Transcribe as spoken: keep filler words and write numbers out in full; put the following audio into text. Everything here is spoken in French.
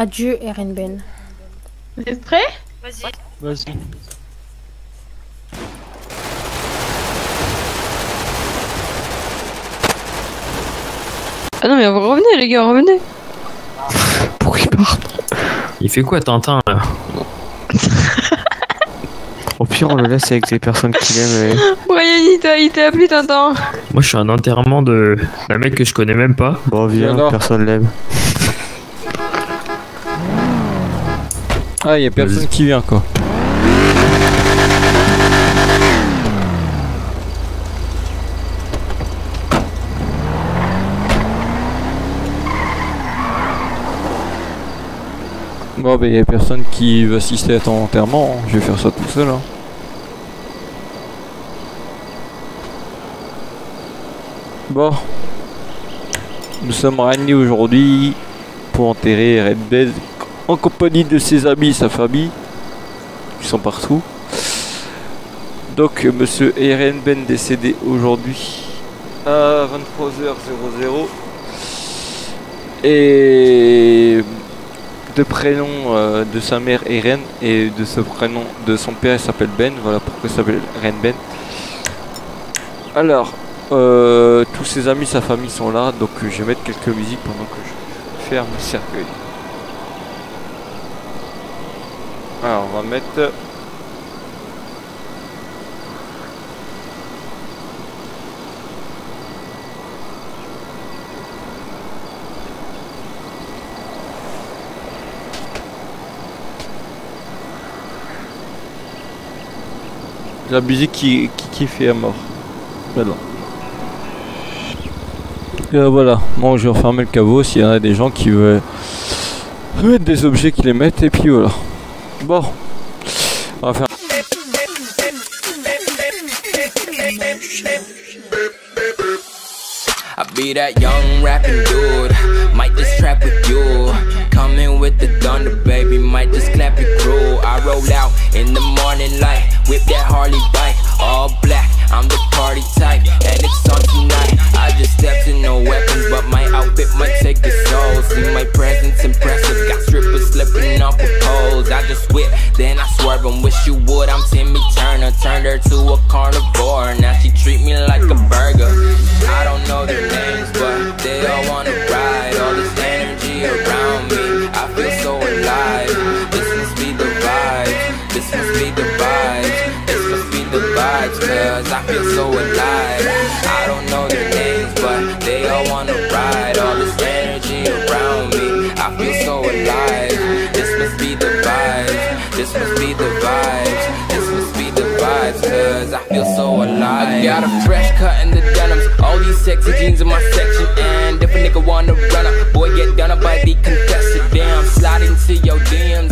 Adieu, Eren Ben. Vous êtes prêts? Vas-y. Vas-y. Ah non, mais revenez, les gars, revenez. Pour qu'il parte. Il fait quoi, Tintin, là? Au pire, on le laisse avec les personnes qu'il aime. Et... Brian, il t'a appelé, Tintin. Moi, je suis à un enterrement de d'un mec que je connais même pas. Bon, viens, personne l'aime. Ah, il y a personne qui vient, quoi. Bon, bah, y a personne qui veut assister à ton enterrement, hein. Je vais faire ça tout seul. Hein. Bon, nous sommes réunis aujourd'hui pour enterrer Red Base en compagnie de ses amis, sa famille, qui sont partout. Donc, monsieur Eren Ben décédé aujourd'hui à vingt-trois heures. Et. De prénom euh, de sa mère Eren et de ce prénom de son père, il s'appelle Ben. Voilà pourquoi il s'appelle Eren Ben. Alors euh, tous ses amis, sa famille sont là, donc euh, je vais mettre quelques musiques pendant que je ferme le cercueil. Alors on va mettre la musique qui, qui, qui fait à mort. Voilà. Et voilà. Bon, je vais refermer le caveau s'il y en a des gens qui veulent mettre des objets, qui les mettent, et puis voilà. Bon. On va faire. I be that young rapping dude. Might just trap with you. Coming with the thunder, baby. Might just clap your crew. I roll out in the morning light. Whip that Harley bike. All black. I'm the party type. And it's on tonight. I just stepped in no weapons. But my outfit might take the soul. See my presence impressive. Got strippers slipping off of poles. I just whip. Then I swerve and wish you would. I'm Timmy Turner. Turned her to a carnivore. Now she treat me like a burger. I don't know their names, but they all wanna ride. All this energy around me, I feel so alive. This must be the vibe, this must be the vibe, this must be the vibe, cause I feel so alive. I don't know their names, but they all wanna ride. All this energy around me, I feel so alive. This must be the vibe, this must be the vibe, this must be the vibe, cause I feel so alive. I got a fresh cut in the denims. All these sexy jeans in my section. And if a nigga wanna run up, boy get done up by the contestant. Damn, slide into your D Ms.